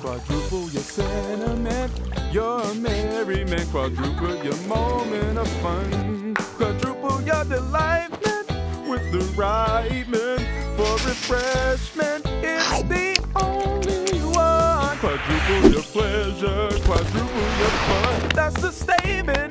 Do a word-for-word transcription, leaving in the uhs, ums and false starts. Quadruple your sentiment, you're a merry man. Quadruple your moment of fun. Quadruple your delightment with the right man. For refreshment, it's the only one. Quadruple your pleasure, quadruple your fun. That's the statement.